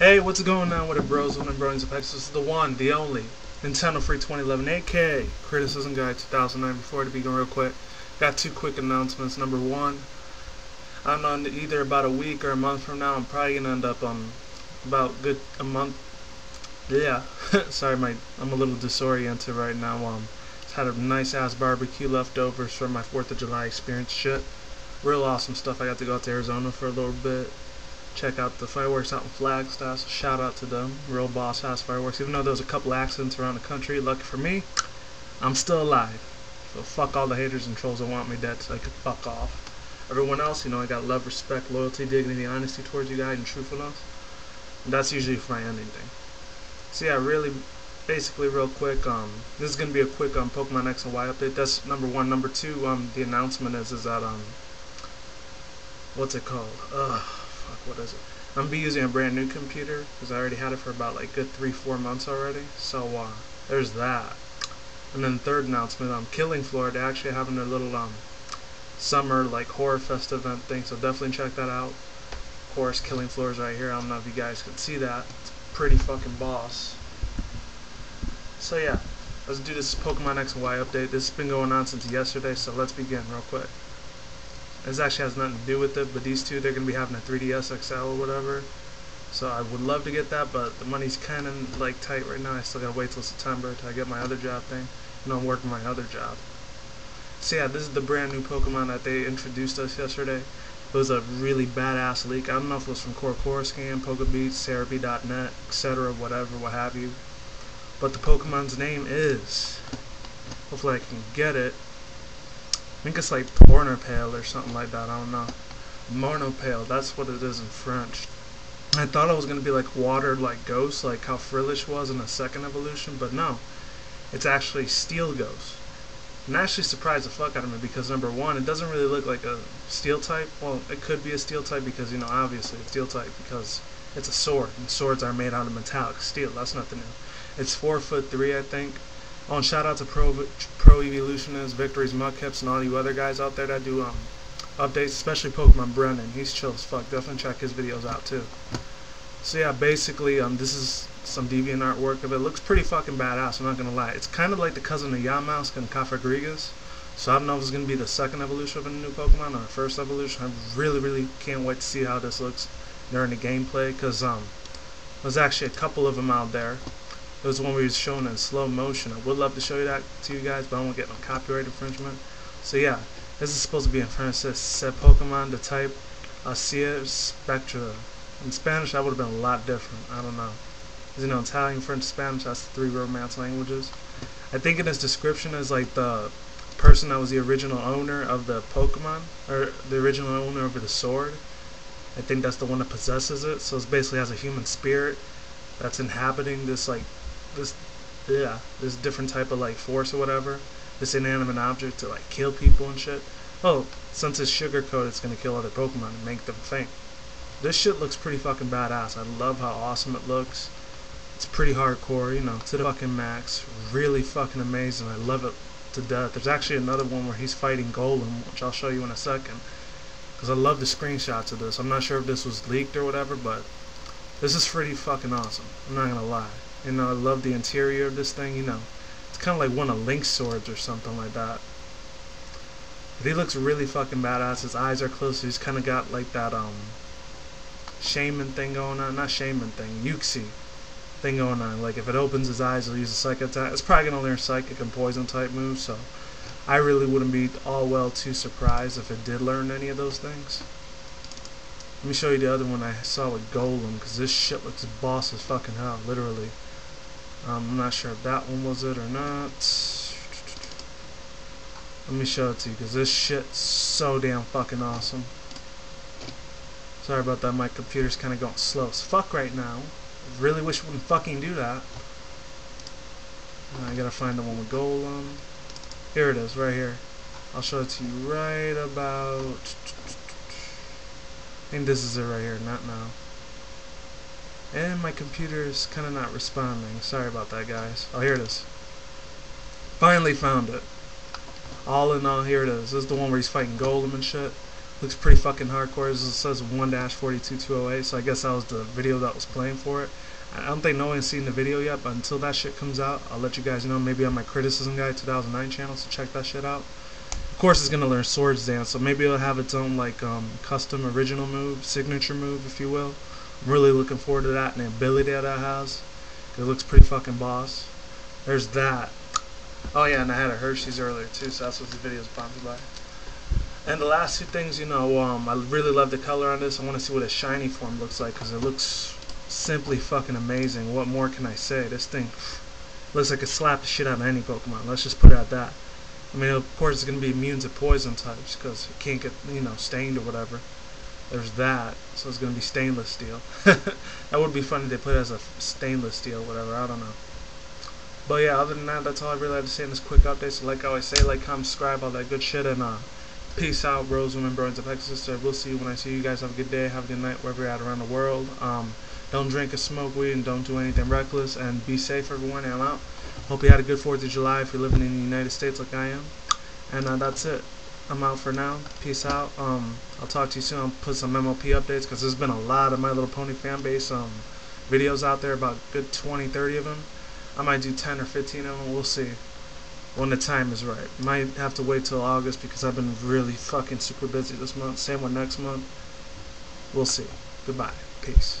Hey, what's going on with the bros and bronies of X? This is the one, the only, Nintendofreak2011, aka Criticismguy2009. Before to begin real quick, got two quick announcements. Number one, I don't know, either about a week or a month from now, I'm probably going to end up about good a month. Yeah, sorry, I'm a little disoriented right now. Just had a nice ass barbecue leftovers from my 4th of July experience shit. Real awesome stuff. I got to go out to Arizona for a little bit. Check out the fireworks out in Flagstaff. Shout out to them, real boss house fireworks. Even though there was a couple accidents around the country, lucky for me, I'm still alive. So fuck all the haters and trolls that want me dead, so I could fuck off. Everyone else, you know, I got love, respect, loyalty, dignity, honesty towards you guys, and truthfulness. And that's usually for my ending thing. So yeah, really, basically, real quick. This is gonna be a quick Pokemon X and Y update. That's number one. Number two, the announcement is that what's it called? What is it? I'm gonna be using a brand new computer because I already had it for about like good 3-4 months already. So there's that. And then third announcement, Killing Floor, they're actually having their little summer like horror fest event thing. So definitely check that out. Of course, Killing Floor's right here. I don't know if you guys can see that. It's pretty fucking boss. So yeah, let's do this Pokemon X and Y update. This has been going on since yesterday, so let's begin real quick. This actually has nothing to do with it, but these two, they're going to be having a 3DS XL or whatever. So I would love to get that, but the money's kind of like tight right now. I still got to wait till September till I get my other job thing. And I'm working my other job. So yeah, this is the brand new Pokemon that they introduced us yesterday. It was a really badass leak. I don't know if it was from Scan, Pokebeats, Serapy.net, etc., whatever, what have you. But the Pokemon's name is... hopefully I can get it. I think it's like Monorpale or something like that, I don't know. Monorpale, that's what it is in French. I thought it was going to be like water, like ghost, like how Frillish was in a second evolution, but no. It's actually Steel Ghost. I'm actually surprised the fuck out of me because number one, it doesn't really look like a steel type. Well, it could be a steel type because, you know, obviously it's steel type because it's a sword. And swords are made out of metallic steel, that's nothing new. It's 4'3", I think. Oh, and shout out to Pro Evolutionists, Victories, Mudkips, and all you other guys out there that do updates, especially Pokemon Brennan. He's chill as fuck. Definitely check his videos out too. So yeah, basically, this is some deviant artwork of it. Looks pretty fucking badass, I'm not gonna lie. It's kind of like the cousin of Yamask and Kafagrigas. So I don't know if it's gonna be the second evolution of a new Pokemon or the first evolution. I really can't wait to see how this looks during the gameplay, because there's actually a couple of them out there. It was one we was showing in slow motion. I would love to show you that to you guys, but I won't get no copyright infringement. So yeah, this is supposed to be in French. It said Pokemon, the type, Arceus Spectra. In Spanish, that would have been a lot different. I don't know. Because, you know, Italian, French, Spanish, that's the three Romance languages. I think in his description is like the person that was the original owner of the Pokemon, or the original owner of the sword. I think that's the one that possesses it. So it basically has a human spirit that's inhabiting this, like, this different type of like force or whatever, this inanimate object to like kill people and shit. Oh, since it's sugarcoated, it's gonna kill other Pokemon and make them faint. This shit looks pretty fucking badass. I love how awesome it looks. It's pretty hardcore, you know, to the fucking max. Really fucking amazing. I love it to death. There's actually another one where he's fighting Golem, which I'll show you in a second, because I love the screenshots of this. I'm not sure if this was leaked or whatever, but this is pretty fucking awesome. I'm not gonna lie. You know, I love the interior of this thing, you know. It's kind of like one of Link's swords or something like that. But he looks really fucking badass. His eyes are closed. So he's kind of got like that, shaman thing going on. Not shaman thing. Uxie thing going on. Like, if it opens his eyes, he'll use a psychic attack. It's probably going to learn psychic and poison type moves, so I really wouldn't be all too surprised if it did learn any of those things. Let me show you the other one I saw with Golem, because this shit looks boss as fucking hell, literally. I'm not sure if that one was it or not. Let me show it to you, because this shit's so damn fucking awesome. Sorry about that, my computer's kind of going slow as fuck right now. I really wish it wouldn't fucking do that. I gotta find the one with Golem. Here it is, right here. I'll show it to you right about... I think this is it right here, not now. And my computer is kind of not responding. Sorry about that, guys. Oh, here it is. Finally found it. All in all, here it is. This is the one where he's fighting Golem and shit. Looks pretty fucking hardcore. It says 1-42208, so I guess that was the video that was playing for it. I don't think no one's seen the video yet, but until that shit comes out, I'll let you guys know, maybe on my Criticismguy2009 channel, so check that shit out. Of course, it's going to learn Swords Dance, so maybe it'll have its own, like, custom original move, signature move, if you will. I'm really looking forward to that and the ability that it has. It looks pretty fucking boss. There's that. Oh, yeah, and I had a Hershey's earlier, too, so that's what the video's prompted by. And the last two things, you know, I really love the color on this. I want to see what a shiny form looks like, because it looks simply fucking amazing. What more can I say? This thing looks like it slapped the shit out of any Pokemon. Let's just put it at that. I mean, of course, it's going to be immune to poison types, because it can't get, you know, stained or whatever. There's that. So it's going to be stainless steel. That would be funny if they put it as a stainless steel or whatever. I don't know. But, yeah, other than that, that's all I really had to say in this quick update. So, like I always say, like, comment, subscribe, all that good shit, and, peace out, bros, women, bros, and Texas. We'll see you when I see you guys. Have a good day. Have a good night wherever you're at around the world. Don't drink or smoke weed, and don't do anything reckless. And be safe, everyone. And I'm out. Hope you had a good 4th of July if you're living in the United States like I am. And that's it. I'm out for now. Peace out. I'll talk to you soon. I'll put some MLP updates because there's been a lot of My Little Pony fan base videos out there, about a good 20, 30 of them. I might do 10 or 15 of them. We'll see. When the time is right. Might have to wait till August because I've been really fucking super busy this month. Same with next month. We'll see. Goodbye. Peace.